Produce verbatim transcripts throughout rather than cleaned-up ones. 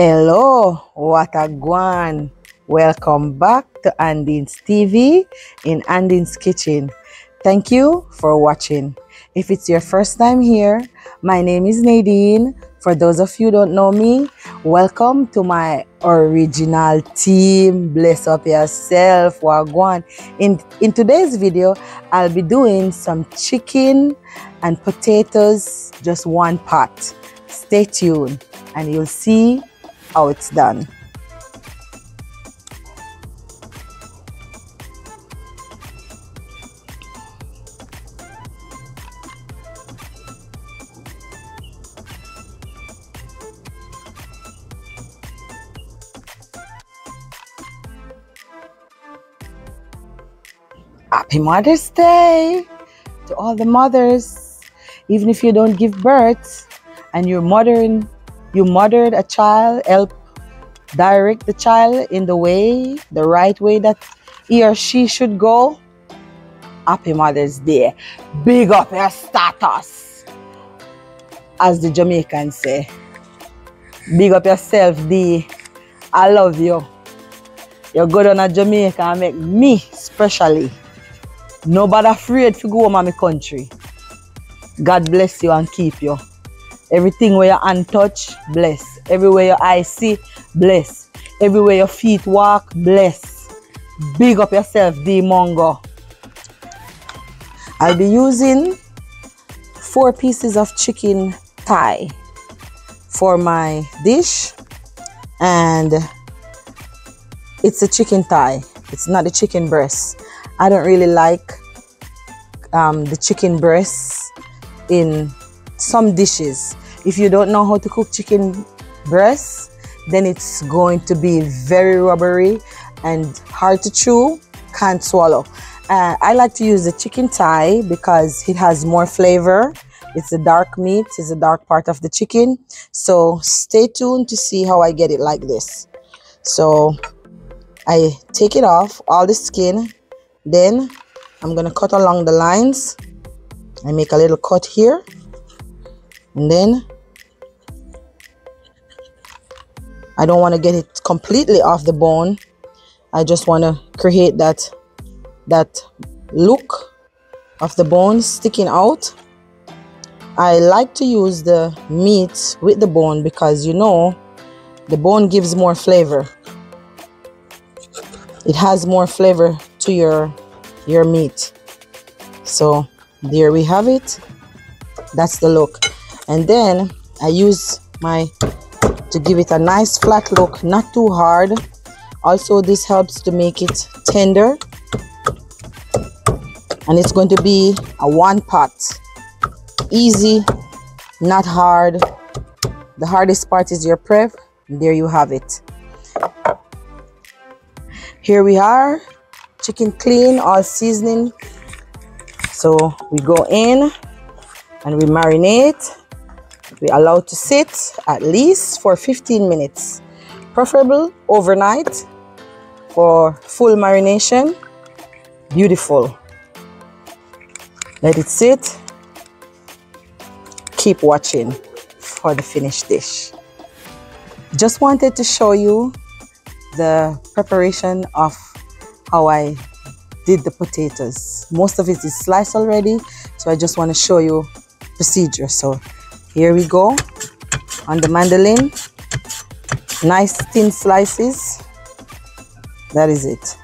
Hello, what a guan. Welcome back to Andine's T V in Andine's Kitchen. Thank you for watching. If it's your first time here, my name is Nadine. For those of you who don't know me, welcome to my original team. Bless up yourself, wagwan. In, in today's video, I'll be doing some chicken and potatoes, just one pot. Stay tuned and you'll see how it's done. Happy Mother's Day to all the mothers. Even if you don't give birth and you're mothering, you mothered a child, help direct the child in the way, the right way that he or she should go. Happy Mother's Day. Big up your status, as the Jamaicans say. Big up yourself, Dee. I love you. You're good on a Jamaica and make me especially. Nobody afraid to go home in my country. God bless you and keep you. Everything where your hand touch, bless. Everywhere your eyes see, bless. Everywhere your feet walk, bless. Big up yourself, dee mwango. I'll be using four pieces of chicken thigh for my dish. And it's a chicken thigh. It's not a chicken breast. I don't really like um, the chicken breasts in some dishes. If you don't know how to cook chicken breasts, then it's going to be very rubbery and hard to chew, can't swallow. Uh, I like to use the chicken thigh because it has more flavor. It's a dark meat, it's a dark part of the chicken. So stay tuned to see how I get it like this. So I take it off, all the skin. Then I'm gonna cut along the lines. I make a little cut here, and then I don't want to get it completely off the bone. I just want to create that that look of the bone sticking out. I like to use the meat with the bone because, you know, the bone gives more flavor. It has more flavor to your your meat. So there we have it. That's the look. And then I use my to give it a nice flat look, not too hard. Also, this helps to make it tender. And it's going to be a one pot, easy, not hard. The hardest part is your prep. There you have it. Here we are, chicken clean, all seasoning. So we go in and we marinate. We allow to sit at least for fifteen minutes, preferable overnight for full marination. Beautiful. Let it sit. Keep watching for the finished dish. Just wanted to show you the preparation of how I did the potatoes. Most of it is sliced already, so I just want to show you procedure. So here we go on the mandolin, nice thin slices. That is it.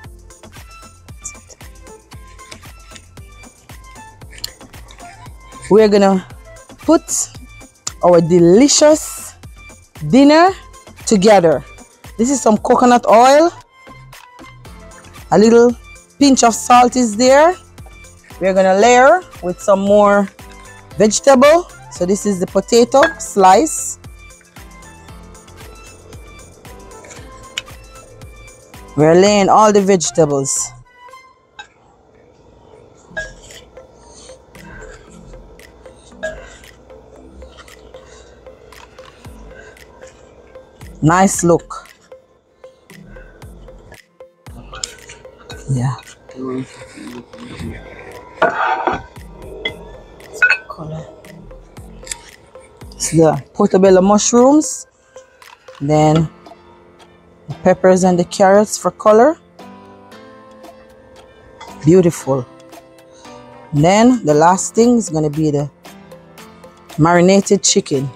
We're gonna put our delicious dinner together. This is some coconut oil. A little pinch of salt is there. We're gonna layer with some more vegetable. So this is the potato slice. We're laying all the vegetables. Nice look. Yeah. It's the portobello mushrooms. Then the peppers and the carrots for color. Beautiful. Then the last thing is going to be the marinated chicken.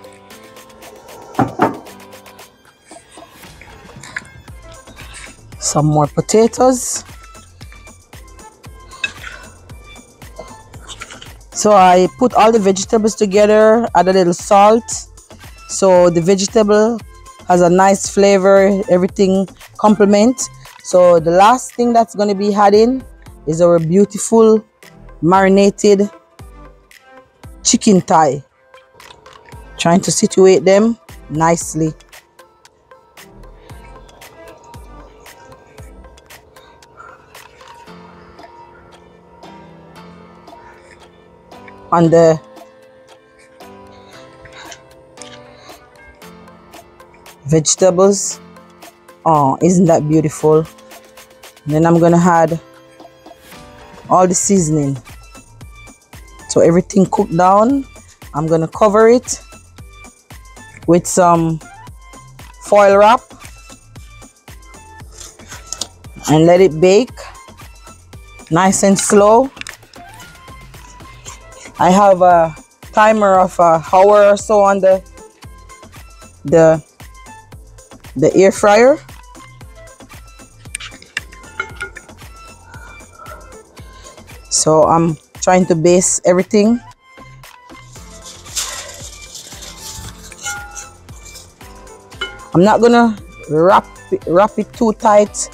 Some more potatoes. So I put all the vegetables together, add a little salt, so the vegetable has a nice flavor, everything complements. So the last thing that's going to be adding is our beautiful marinated chicken thigh. Trying to situate them nicely. On the vegetables. Oh, isn't that beautiful? And then I'm gonna add all the seasoning, so everything cooked down. I'm gonna cover it with some foil wrap and let it bake nice and slow. I have a timer of an hour or so on the the the air fryer. So I'm trying to baste everything. I'm not gonna wrap it, wrap it too tight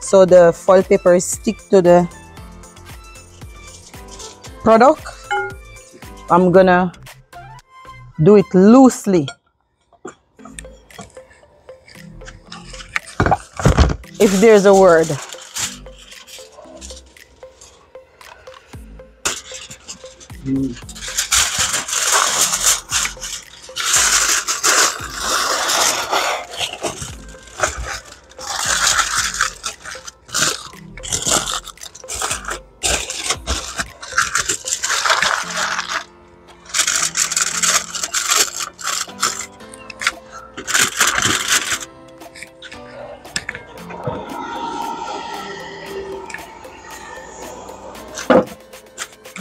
so the foil paper stick to the product. I'm gonna do it loosely. If there's a word. Mm.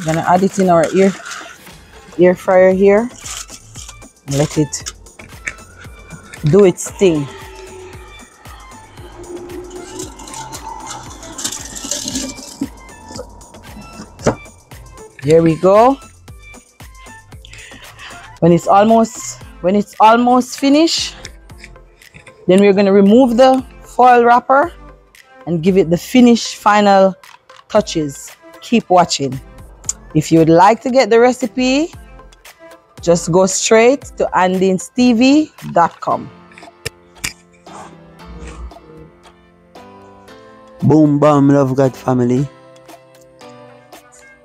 Gonna add it in our ear ear fryer here and let it do its thing. There we go. When it's almost when it's almost finished, then we're gonna remove the foil wrapper and give it the finished final touches. Keep watching. If you would like to get the recipe, just go straight to andin's t v dot com. Boom, bam, love God family.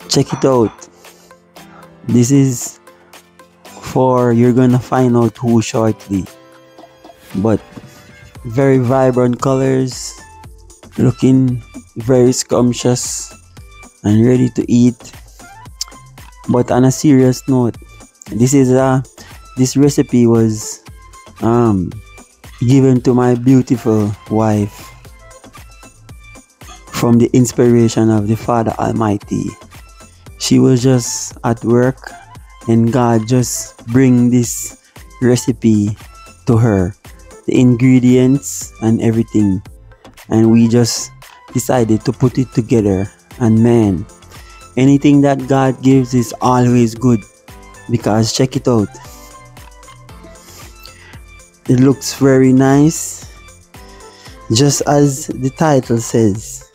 Check it out. This is for, you're gonna find out who shortly. But very vibrant colors, looking very scrumptious and ready to eat. But on a serious note, this is a this recipe was um, given to my beautiful wife from the inspiration of the Father Almighty. She was just at work and God just bring this recipe to her, the ingredients and everything, and we just decided to put it together. And man, anything that God gives is always good, because check it out. It looks very nice, just as the title says.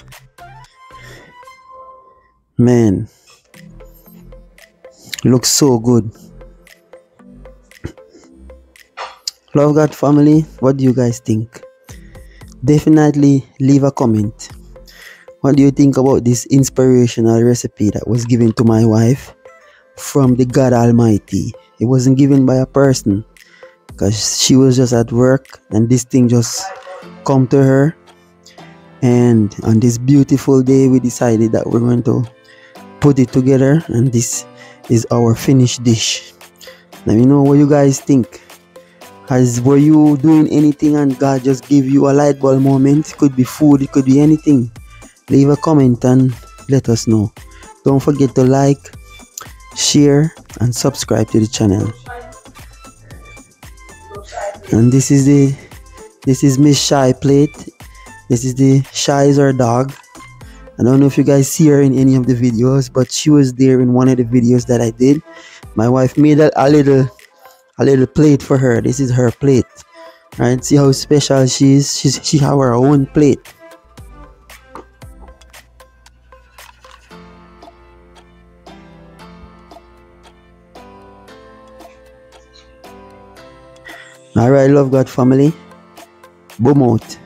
Man, looks so good. Love God family, what do you guys think? Definitely leave a comment. What do you think about this inspirational recipe that was given to my wife from the God Almighty? It wasn't given by a person, because she was just at work and this thing just come to her. And on this beautiful day, we decided that we're going to put it together, and this is our finished dish. Let me know what you guys think. As were you doing anything and God just gave you a light bulb moment? It could be food, it could be anything. Leave a comment and let us know. Don't forget to like, share and subscribe to the channel. And this is the this is Miss Shy Plate. This is the Shy is our dog. I don't know if you guys see her in any of the videos, but she was there in one of the videos that I did. My wife made a, a little a little plate for her. This is her plate, right? See how special she is. She's, she have her own plate. Alright, love God family. Boom out.